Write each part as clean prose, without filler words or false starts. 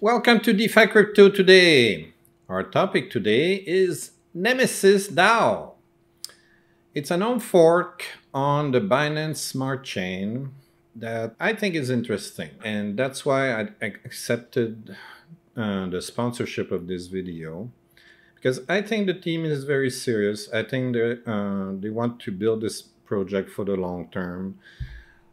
Welcome to Defi Crypto Today. Our topic today is Nemesis DAO. It's a known fork on the Binance Smart Chain that I think is interesting, and that's why I accepted the sponsorship of this video, because I think the team is very serious. I think they want to build this project for the long term.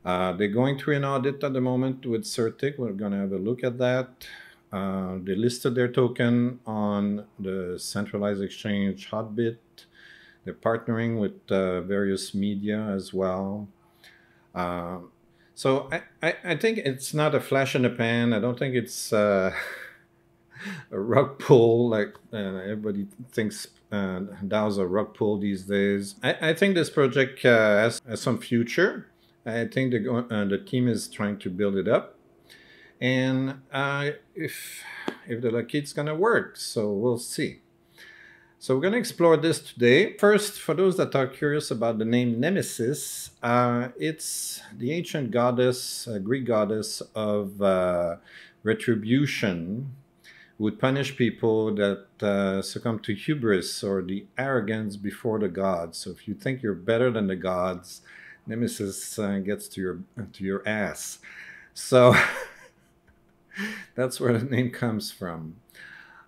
They're going through an audit at the moment with Certik. We're going to have a look at that. They listed their token on the centralized exchange Hotbit. They're partnering with various media as well. So I think it's not a flash in the pan. I don't think it's a rug pull like everybody thinks DAOs are rug pull these days. I think this project has some future. I think the team is trying to build it up, and if they're lucky, it's gonna work. So we'll see. So we're gonna explore this today. First, for those that are curious about the name Nemesis, it's the ancient goddess, Greek goddess of retribution, who would punish people that succumb to hubris or the arrogance before the gods. So if you think you're better than the gods, Nemesis gets to your ass. So that's where the name comes from.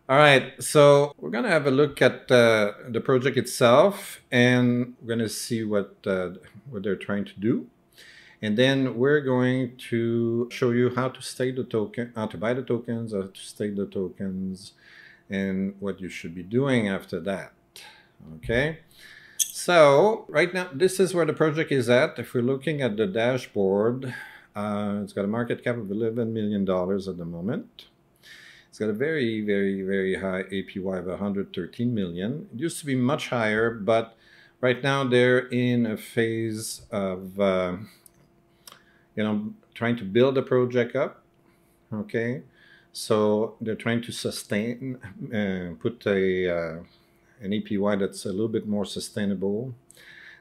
All right, so we're going to have a look at the project itself, and we're going to see what they're trying to do. And then we're going to show you how to stake the token, how to buy the tokens, how to stake the tokens, and what you should be doing after that. Okay. So right now, this is where the project is at. If we're looking at the dashboard, it's got a market cap of $11 million at the moment. It's got a very, very, very high APY of 113 million. It used to be much higher, but right now they're in a phase of, trying to build the project up. Okay. So they're trying to sustain, put an APY that's a little bit more sustainable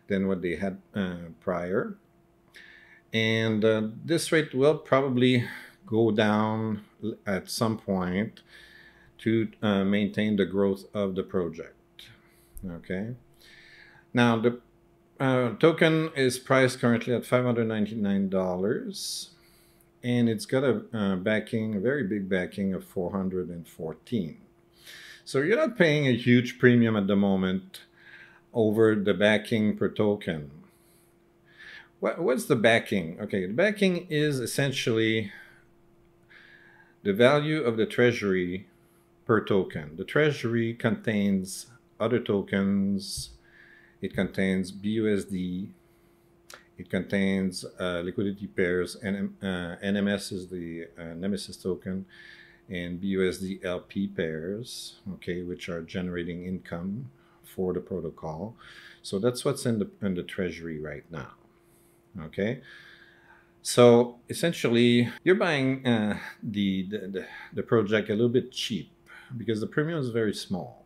than what they had prior. And this rate will probably go down at some point to maintain the growth of the project. Okay. Now the token is priced currently at $599, and it's got a backing, a very big backing of 414. So you're not paying a huge premium at the moment over the backing per token. What's the backing? Okay, the backing is essentially the value of the treasury per token. The treasury contains other tokens. It contains BUSD. It contains liquidity pairs. NMS is the Nemesis token, and BUSD LP pairs, okay, which are generating income for the protocol. So that's what's in the treasury right now, okay? So essentially, you're buying the project a little bit cheap because the premium is very small.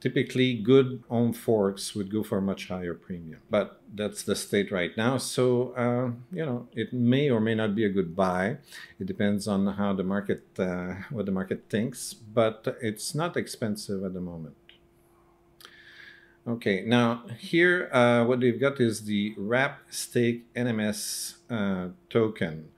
Typically, good own forks would go for a much higher premium, but that's the state right now. So, it may or may not be a good buy. It depends on how the market, what the market thinks, but it's not expensive at the moment. Okay, now here, what they've got is the wrap stake NMS token.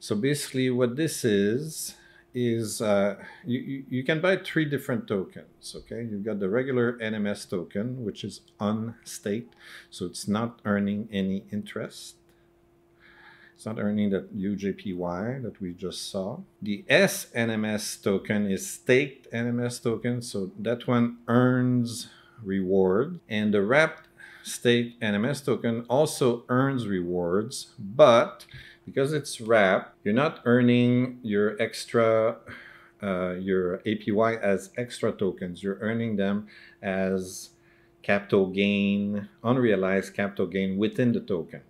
So basically what this is you can buy three different tokens, okay? You've got the regular NMS token, which is unstaked, so it's not earning any interest. It's not earning that huge APY that we just saw. The SNMS token is staked NMS token, so that one earns reward. And the wrapped staked NMS token also earns rewards, but because it's wrapped, you're not earning your extra, your APY as extra tokens. You're earning them as capital gain, unrealized capital gain within the token.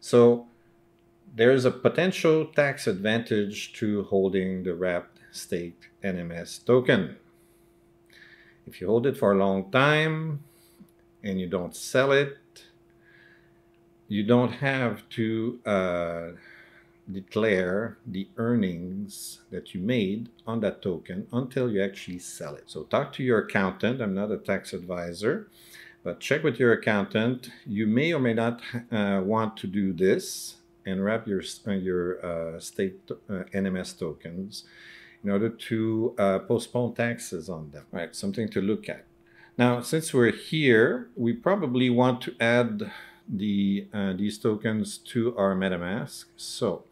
So there's a potential tax advantage to holding the wrapped staked NMS token. If you hold it for a long time and you don't sell it, you don't have to declare the earnings that you made on that token until you actually sell it. So talk to your accountant. I'm not a tax advisor, but check with your accountant. You may or may not want to do this and wrap your state NMS tokens in order to postpone taxes on them. All right, something to look at. Now, since we're here, we probably want to add these tokens to our MetaMask. So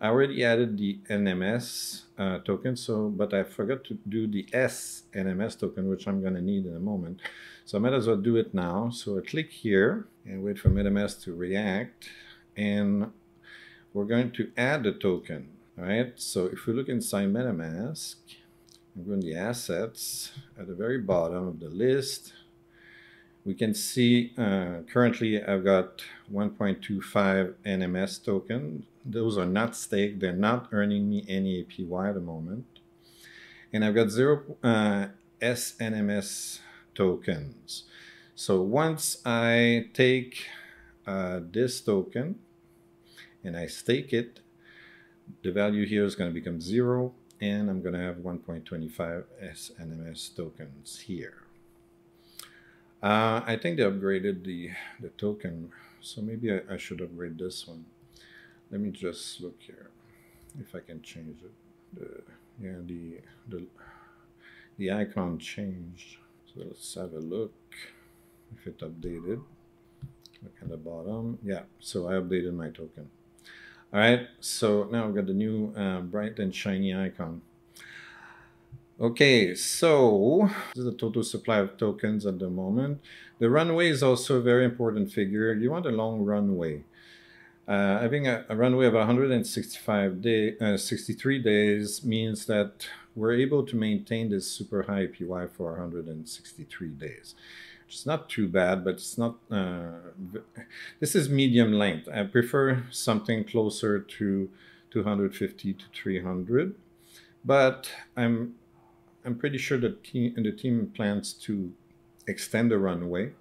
I already added the NMS token, but I forgot to do the SNMS token, which I'm going to need in a moment. So I might as well do it now. So I click here and wait for MetaMask to react, and we're going to add the token. All right. So if we look inside MetaMask, I'm going to the assets at the very bottom of the list. We can see currently I've got 1.25 NMS token. Those are not staked. They're not earning me any APY at the moment. And I've got 0 SNMS tokens. So once I take this token and I stake it, the value here is going to become 0, and I'm going to have 1.25 SNMS tokens here. I think they upgraded the token, so maybe I should upgrade this one. Let me just look here if I can change it. The icon changed. So let's have a look if it updated. Look at the bottom. Yeah, so I updated my token. All right, so now I've got the new bright and shiny icon. Okay, so this is the total supply of tokens at the moment. The runway is also a very important figure. You want a long runway. Having a runway of 63 days means that we're able to maintain this super high APY for 163 days. It's not too bad, but it's not. This is medium length. I prefer something closer to 250 to 300, but I'm pretty sure that the team plans to extend the runway.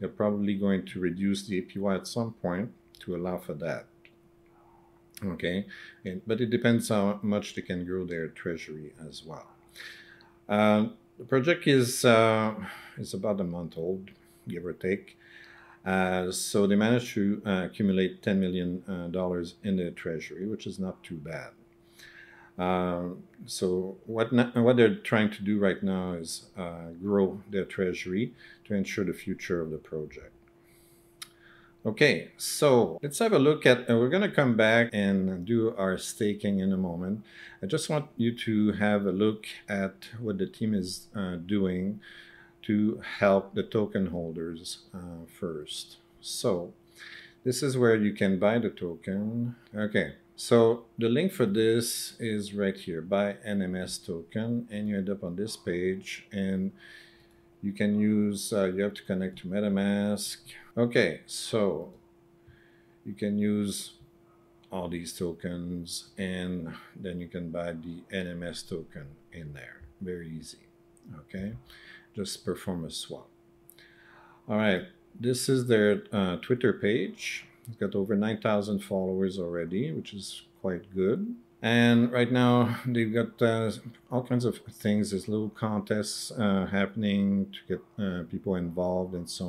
They're probably going to reduce the APY at some point to allow for that. Okay, but it depends how much they can grow their treasury as well. The project is about a month old, give or take. So they managed to accumulate $10 million in their treasury, which is not too bad. So what they're trying to do right now is grow their treasury to ensure the future of the project. Okay, so let's have a look at, we're going to come back and do our staking in a moment. I just want you to have a look at what the team is doing to help the token holders first. So this is where you can buy the token. Okay. So the link for this is right here, buy NMS token, and you end up on this page, and you can use, you have to connect to MetaMask. Okay, so you can use all these tokens, and then you can buy the NMS token in there. Very easy, okay? Just perform a swap. All right, this is their Twitter page. It's got over 9,000 followers already, which is quite good. And right now they've got all kinds of things. There's little contests happening to get people involved and so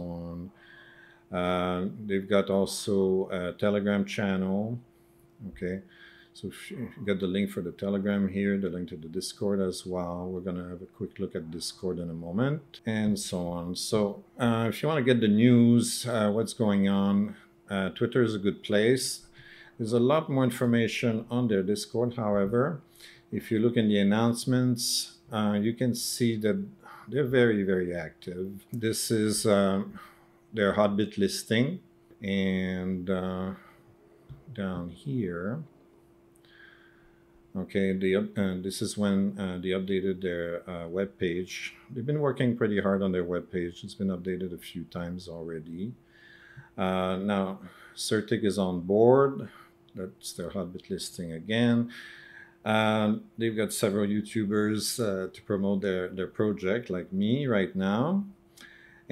on. They've got also a Telegram channel. Okay, so you got the link for the Telegram here, the link to the Discord as well. We're going to have a quick look at Discord in a moment, and so on. So if you want to get the news, what's going on, Twitter is a good place. There's a lot more information on their Discord. However, if you look in the announcements, you can see that they're very, very active. This is their Hotbit listing. And down here, okay, this is when they updated their web page. They've been working pretty hard on their web page. It's been updated a few times already. Now, Certik is on board. That's their Hotbit listing again. They've got several YouTubers to promote their project, like me right now.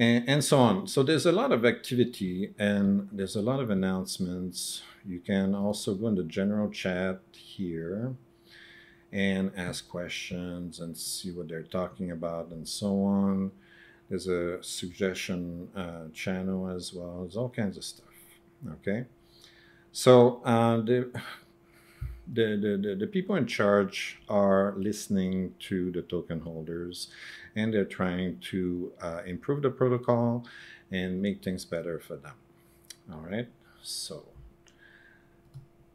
and so on. So there's a lot of activity and there's a lot of announcements. You can also go in the general chat here and ask questions and see what they're talking about and so on. There's a suggestion channel as well. There's all kinds of stuff, okay? So the people in charge are listening to the token holders, and they're trying to improve the protocol and make things better for them. All right, so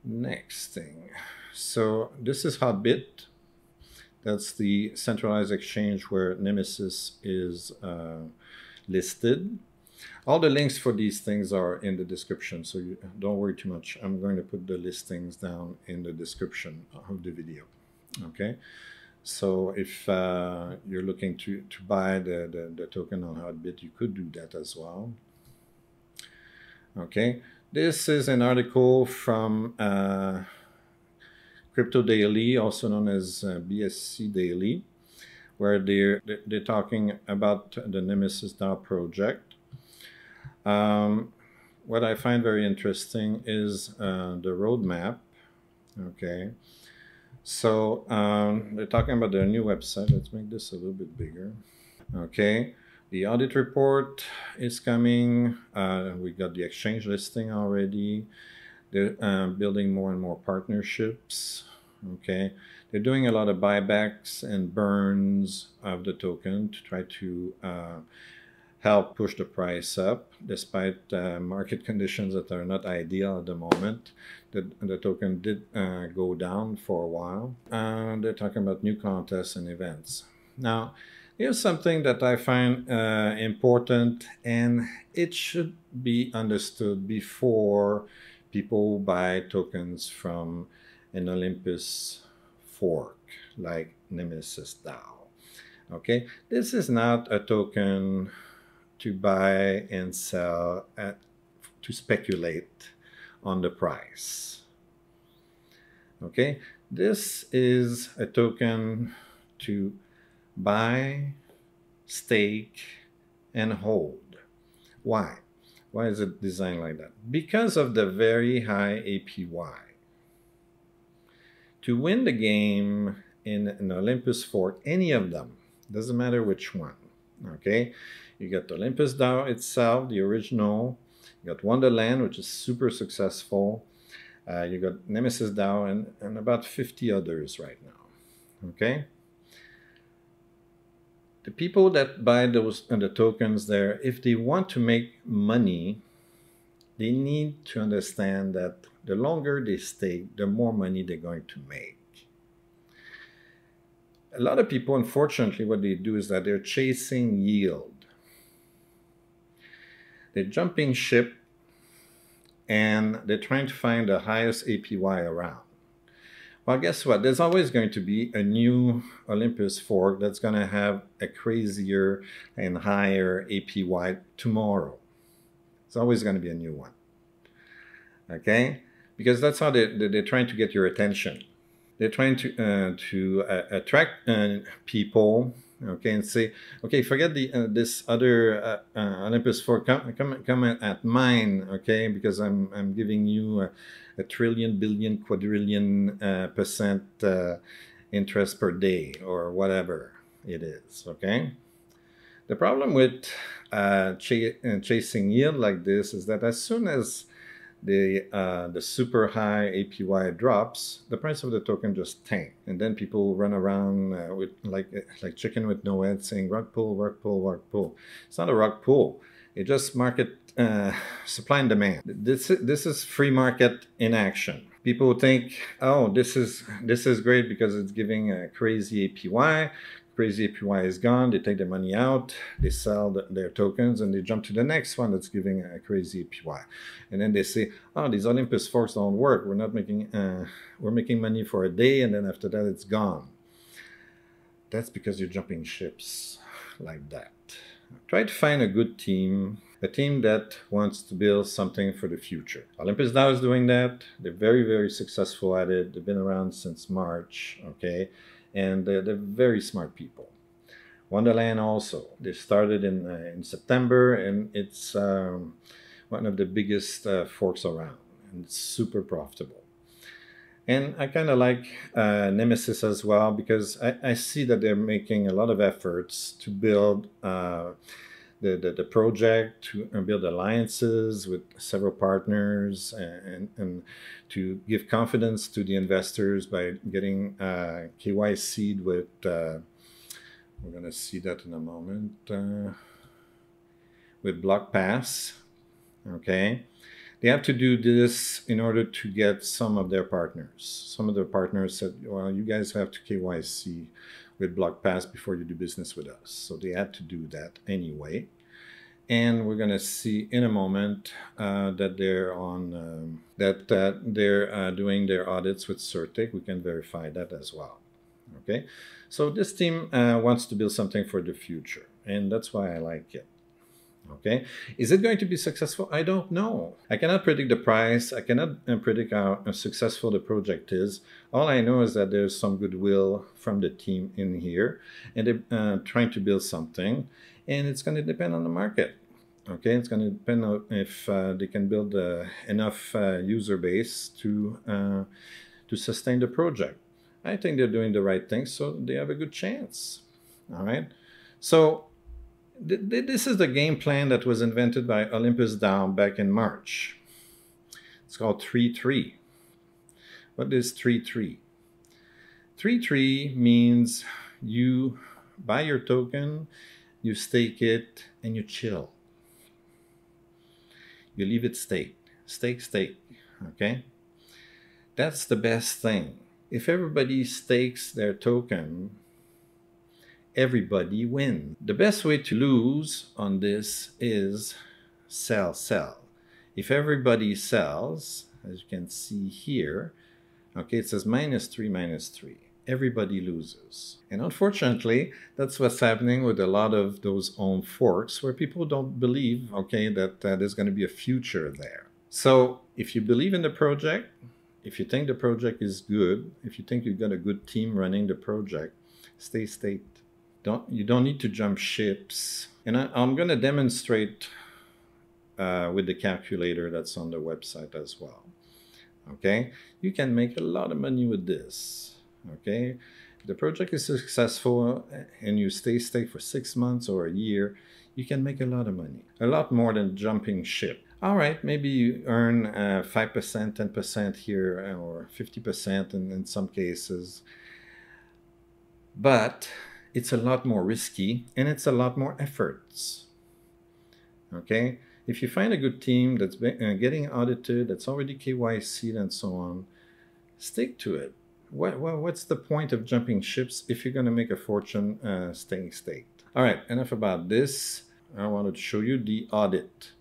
next thing. So this is Hotbit. That's the centralized exchange where Nemesis is listed. All the links for these things are in the description, so you don't worry too much. I'm going to put the listings down in the description of the video, okay? So if you're looking to buy the token on Hotbit, you could do that as well, okay? This is an article from Crypto Daily, also known as BSC Daily, where they're talking about the Nemesis DAO project. What I find very interesting is the roadmap, okay? So they're talking about their new website. Let's make this a little bit bigger, okay? The audit report is coming. We got the exchange listing already. They're building more and more partnerships, okay? They're doing a lot of buybacks and burns of the token to try to help push the price up, despite market conditions that are not ideal at the moment. The token did go down for a while. They're talking about new contests and events. Now, here's something that I find important, and it should be understood before people buy tokens from an Olympus fork like Nemesis DAO. Okay, this is not a token to buy and sell at, to speculate on the price. Okay, this is a token to buy, stake, and hold. Why? Why is it designed like that? Because of the very high APY. To win the game in an Olympus fork, any of them, doesn't matter which one, okay? You got Olympus DAO itself, the original. You got Wonderland, which is super successful. You got Nemesis DAO and about 50 others right now, okay? The people that buy those and the tokens there, if they want to make money, they need to understand that the longer they stay, the more money they're going to make. A lot of people, unfortunately, what they do is that they're chasing yield. They're jumping ship and they're trying to find the highest APY around. Well, guess what? There's always going to be a new Olympus fork that's going to have a crazier and higher APY tomorrow. It's always going to be a new one. Okay? Because that's how they're trying to get your attention. They're trying to attract people, okay, and say, okay, forget the this other Olympus fork. Come at mine, okay, because I'm giving you a trillion, billion, quadrillion % interest per day or whatever it is, okay. The problem with chasing yield like this is that as soon as the super high APY drops, the price of the token just tanks, and then people run around with like chicken with no head, saying rug pull, rug pull, rug pull. It's not a rug pull. It's just market supply and demand. This is free market in action. People think, oh, this is great because it's giving a crazy APY. Crazy APY is gone. They take their money out, they sell their tokens, and they jump to the next one that's giving a crazy APY. And then they say, oh, these Olympus forks don't work. We're not making, we're making money for a day, and then after that, it's gone. That's because you're jumping ships like that. Try to find a good team, a team that wants to build something for the future. Olympus DAO is doing that. They're very, very successful at it. They've been around since March, okay? And they're very smart people. Wonderland also. They started in September, and it's one of the biggest forks around, and it's super profitable. And I kind of like Nemesis as well, because I see that they're making a lot of efforts to build the project, to build alliances with several partners, and to give confidence to the investors by getting KYCd with, we're going to see that in a moment, with Blockpass. Okay, they have to do this in order to get some of their partners. Some of their partners said, well, you guys have to KYC with BlockPass before you do business with us. So they had to do that anyway. And we're going to see in a moment that they're on doing their audits with Certik. We can verify that as well. Okay, so this team wants to build something for the future, and that's why I like it. Okay, is it going to be successful? I don't know. I cannot predict the price. I cannot predict how successful the project is. All I know is that there's some goodwill from the team in here, and they're trying to build something, and it's going to depend on the market. Okay, it's going to depend on if they can build enough user base to sustain the project. I think they're doing the right thing, so they have a good chance. All right, so this is the game plan that was invented by Olympus DAO back in March. It's called 3-3. What is 3-3? 3-3 means you buy your token, you stake it, and you chill. You leave it staked. Stake, stake. Okay? That's the best thing. If everybody stakes their token, everybody wins. The best way to lose on this is sell, sell. If everybody sells, as you can see here, okay, it says -3, -3. Everybody loses. And unfortunately, that's what's happening with a lot of those own forks where people don't believe, okay, that there's going to be a future there. So if you believe in the project, if you think the project is good, if you think you've got a good team running the project, stay staked. You don't need to jump ships. And I'm going to demonstrate with the calculator that's on the website as well. Okay, you can make a lot of money with this. Okay, if the project is successful and you stay staked for 6 months or a year, you can make a lot of money, a lot more than jumping ship. All right, maybe you earn 5%, 10% here, or 50% in some cases, but it's a lot more risky, and it's a lot more efforts. Okay, if you find a good team that's getting audited, that's already KYC'd and so on, stick to it. What's the point of jumping ships if you're going to make a fortune staying staked? All right, enough about this. I wanted to show you the audit.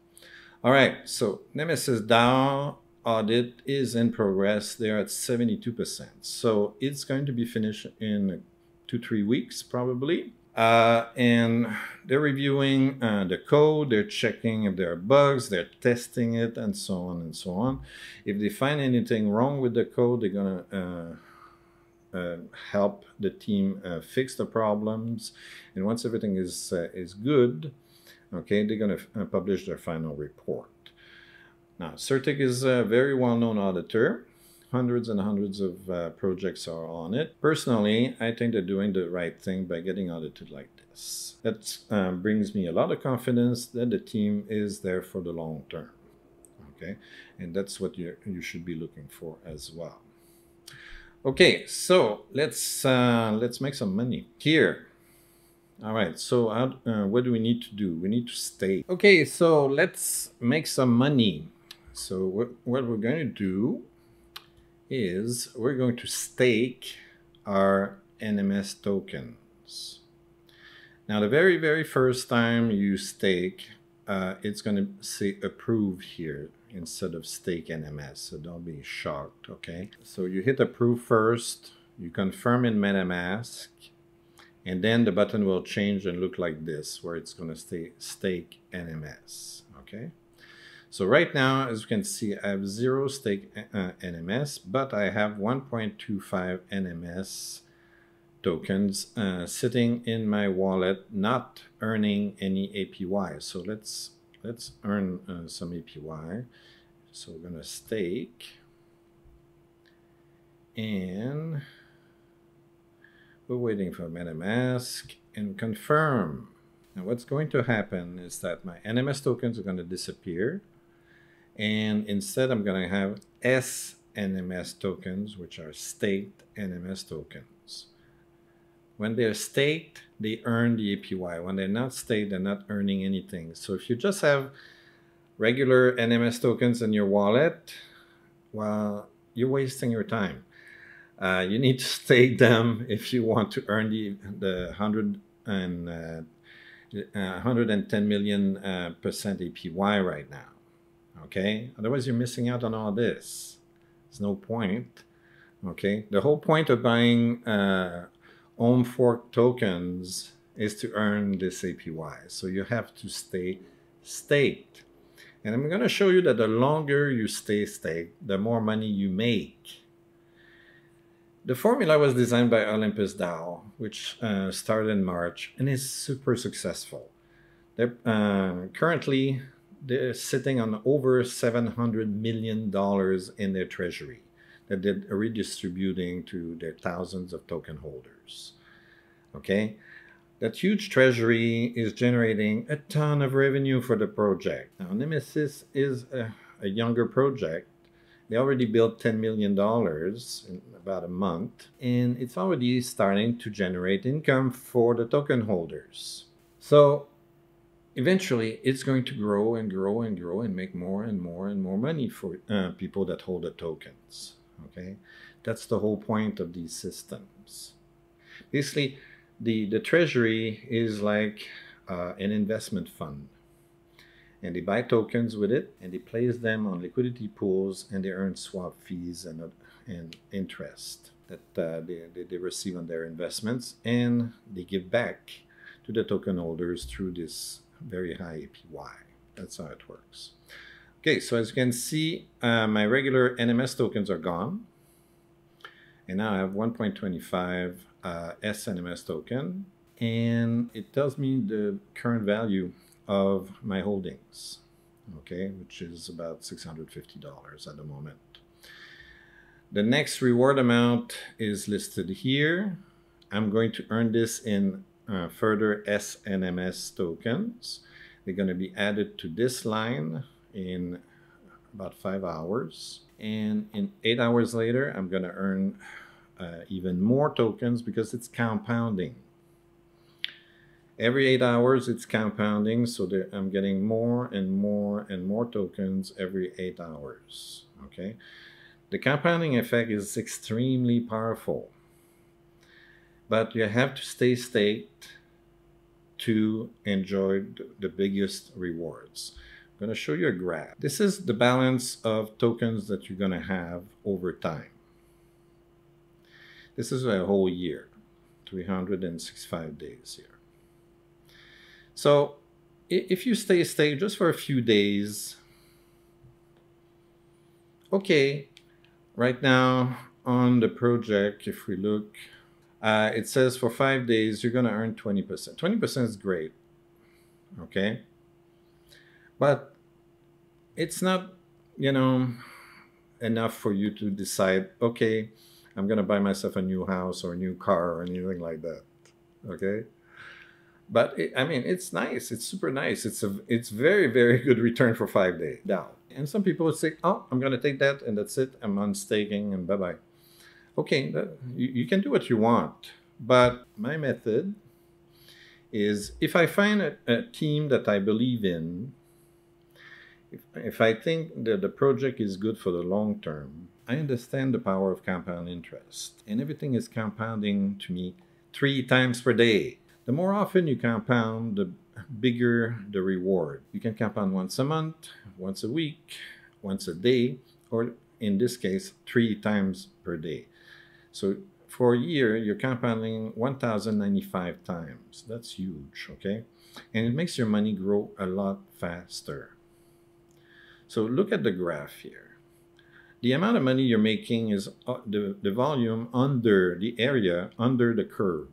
All right, so Nemesis DAO audit is in progress. They're at 72%. So it's going to be finished in 2-3 weeks probably, and they're reviewing the code, they're checking if there are bugs, they're testing it, and so on and so on. If they find anything wrong with the code, they're gonna help the team fix the problems, and once everything is good, okay, they're gonna publish their final report. Now, Certik is a very well-known auditor. Hundreds and hundreds of projects are on it. Personally, I think they're doing the right thing by getting audited like this. That brings me a lot of confidence that the team is there for the long term. Okay, and that's what you should be looking for as well. Okay, so let's make some money here. All right, so what do we need to do? We need to stay. Okay, so let's make some money. So what we're going to do is we're going to stake our NMS tokens. Now, the very, very first time you stake, it's going to say approve here instead of stake NMS. So don't be shocked, okay? So you hit approve first, you confirm in MetaMask, and then the button will change and look like this, where it's going to say stake NMS, okay? So right now, as you can see, I have 0 stake NMS, but I have 1.25 NMS tokens sitting in my wallet, not earning any APY. So let's earn some APY. So we're gonna stake, and we're waiting for MetaMask and confirm. Now what's going to happen is that my NMS tokens are going to disappear, and instead I'm going to have SNMS tokens, which are staked NMS tokens. When they're staked, they earn the APY. When they're not staked, they're not earning anything. So if you just have regular NMS tokens in your wallet, well, you're wasting your time. You need to stake them if you want to earn the 110 million percent APY right now, okay? Otherwise, you're missing out on all this. There's no point, okay? The whole point of buying own fork tokens is to earn this APY. So you have to stay staked. And I'm going to show you that the longer you stay staked, the more money you make. The formula was designed by Olympus DAO, which started in March and is super successful. They're, currently, they're sitting on over $700 million in their treasury that they're redistributing to their thousands of token holders. Okay? That huge treasury is generating a ton of revenue for the project. Now, Nemesis is a younger project. They already built $10 million in about a month, and it's already starting to generate income for the token holders. So eventually it's going to grow and grow and grow and make more and more and more money for people that hold the tokens. Okay, that's the whole point of these systems. Basically, the treasury is like an investment fund, and they buy tokens with it, and they place them on liquidity pools, and they earn swap fees and interest that they receive on their investments, and they give back to the token holders through this very high APY. That's how it works. Okay, so as you can see, my regular NMS tokens are gone, and now I have 1.25 SNMS token, and it tells me the current value of my holdings, okay, which is about $650 at the moment. The next reward amount is listed here. I'm going to earn this in further SNMS tokens. They're going to be added to this line in about 5 hours, and in 8 hours later I'm going to earn even more tokens, because it's compounding. Every 8 hours it's compounding, so I'm getting more and more and more tokens every 8 hours. Okay, the compounding effect is extremely powerful, but you have to stay staked to enjoy the biggest rewards. I'm going to show you a graph. This is the balance of tokens that you're going to have over time. This is a whole year, 365 days here. So if you stay just for a few days, okay, right now on the project, if we look, it says for 5 days, you're going to earn 20%. 20% is great, okay? But it's not, you know, enough for you to decide, okay, I'm going to buy myself a new house or a new car or anything like that, okay? But, I mean, it's nice. It's super nice. It's very, very good return for 5 days down. And some people would say, oh, I'm going to take that, and that's it. I'm unstaking, and bye-bye. Okay, you can do what you want. But my method is, if I find a team that I believe in, if I think that the project is good for the long term, I understand the power of compound interest. And everything is compounding to me 3 times per day. The more often you compound, the bigger the reward. You can compound once a month, once a week, once a day, or in this case, 3 times per day. So for a year, you're compounding 1,095 times. That's huge, okay? And it makes your money grow a lot faster. So look at the graph here. the amount of money you're making is the volume under the area, under the curve.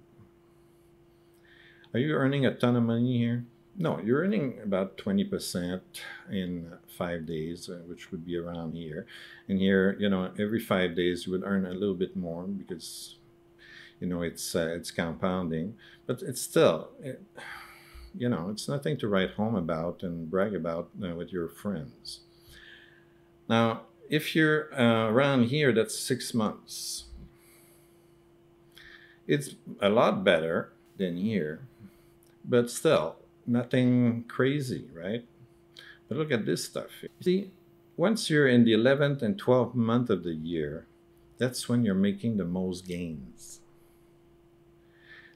Are you earning a ton of money here? No, you're earning about 20% in 5 days, which would be around here. And here, you know, every 5 days you would earn a little bit more because, you know, it's compounding. But it's still, you know, it's nothing to write home about and brag about with your friends. Now, if you're around here, that's 6 months. It's a lot better than here, but still, nothing crazy, right? But look at this stuff. See, once you're in the 11th and 12th month of the year, that's when you're making the most gains.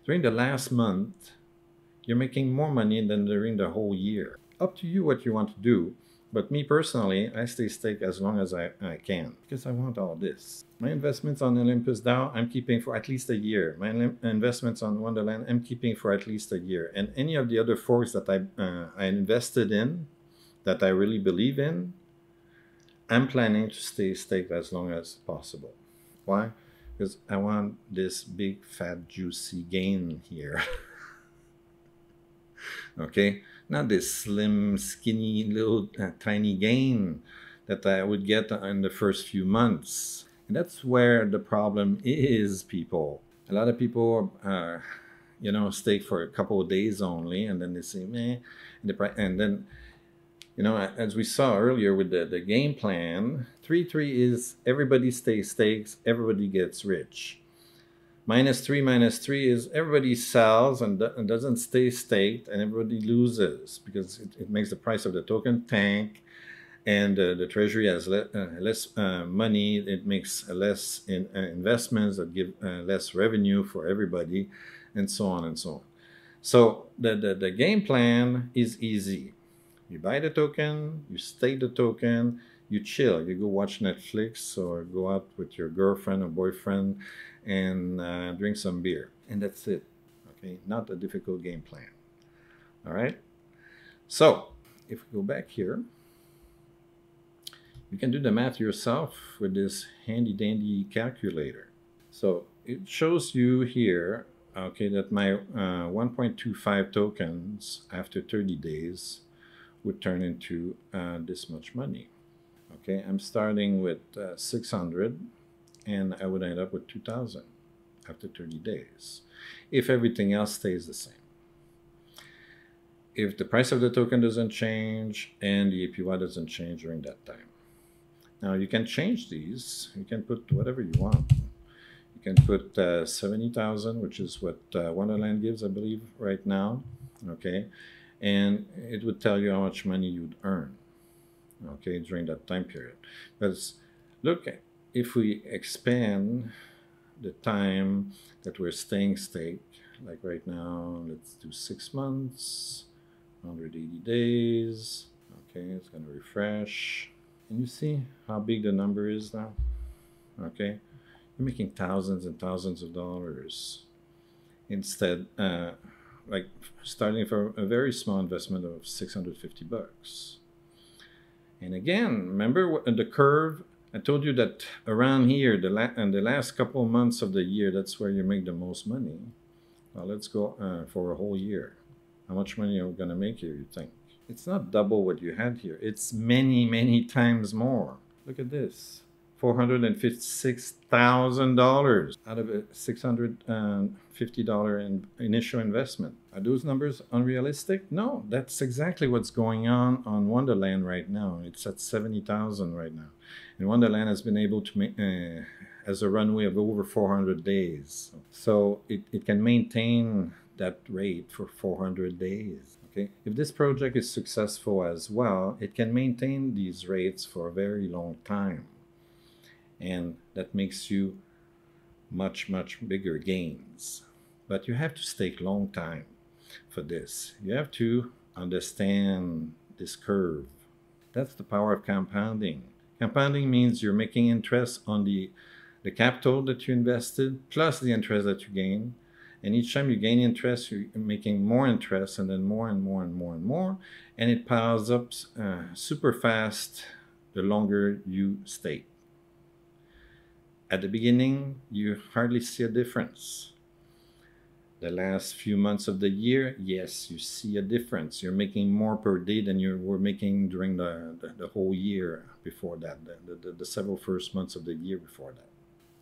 During the last month, you're making more money than during the whole year. Up to you what you want to do, but me personally, I stay stake as long as I can, because I want all this. My investments on Olympus DAO, I'm keeping for at least a year. My investments on Wonderland, I'm keeping for at least a year. And any of the other forks that I invested in, that I really believe in, I'm planning to stay stake as long as possible. Why? Because I want this big, fat, juicy gain here. Okay? Not this slim, skinny, little, tiny gain that I would get in the first few months. And that's where the problem is, people. A lot of people, you know, stake for a couple of days only, and then they say, meh. And then, you know, as we saw earlier with the game plan, 3-3 is everybody stays stakes, everybody gets rich. -3 -3 is everybody sells and doesn't stay staked, and everybody loses because it makes the price of the token tank, and the treasury has less money. It makes less in, investments that give less revenue for everybody, and so on and so on. So the game plan is easy. You buy the token, you stake the token, you chill, you go watch Netflix or go out with your girlfriend or boyfriend and drink some beer. And that's it, okay? Not a difficult game plan, all right? So if we go back here, you can do the math yourself with this handy dandy calculator. So it shows you here, okay, that my 1.25 tokens after 30 days would turn into this much money. Okay, I'm starting with 600, and I would end up with 2,000 after 30 days, if everything else stays the same. If the price of the token doesn't change and the APY doesn't change during that time. Now you can change these. You can put whatever you want. You can put 70,000, which is what Wonderland gives, I believe, right now. Okay, and it would tell you how much money you'd earn. Okay, during that time period. But look, if we expand the time that we're staying stake, like right now, let's do 6 months, 180 days. Okay, it's going to refresh. And you see how big the number is now? Okay, you're making thousands and thousands of dollars instead, like starting from a very small investment of 650 bucks. And again, remember the curve? I told you that around here, the last couple of months of the year, that's where you make the most money. Well, let's go for a whole year. How much money are we going to make here, you think? It's not double what you had here. It's many, many times more. Look at this. $456,000 out of a $650 initial investment. Are those numbers unrealistic? No, that's exactly what's going on Wonderland right now. It's at 70,000 right now. And Wonderland has been able to make, has a runway of over 400 days. So it can maintain that rate for 400 days. Okay. If this project is successful as well, it can maintain these rates for a very long time. And that makes you much, much bigger gains. But you have to stake long time for this. You have to understand this curve. That's the power of compounding. Compounding means you're making interest on the capital that you invested, plus the interest that you gain. And each time you gain interest, you're making more interest, and then more and more and more and more. And it piles up super fast the longer you stake. At the beginning, you hardly see a difference. The last few months of the year, yes, you see a difference. You're making more per day than you were making during the whole year before that, the several first months of the year before that.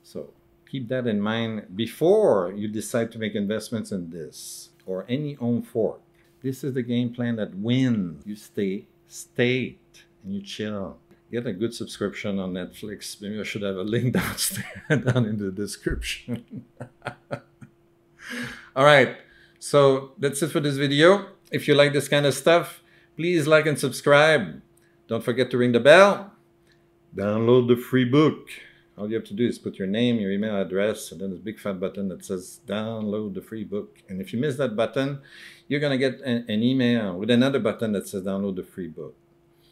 So keep that in mind before you decide to make investments in this or any own fork. This is the game plan that wins. You stay and you chill. Get a good subscription on Netflix. Maybe I should have a link down in the description. All right, so that's it for this video. If you like this kind of stuff, please like and subscribe. Don't forget to ring the bell. Download the free book. All you have to do is put your name, your email address, and then this big fat button that says download the free book. And if you miss that button, you're going to get an email with another button that says download the free book.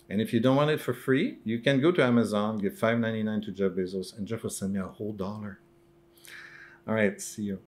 And if you don't want it for free, you can go to Amazon, give $5.99 to Jeff Bezos, and Jeff will send me a whole $1. All right, see you.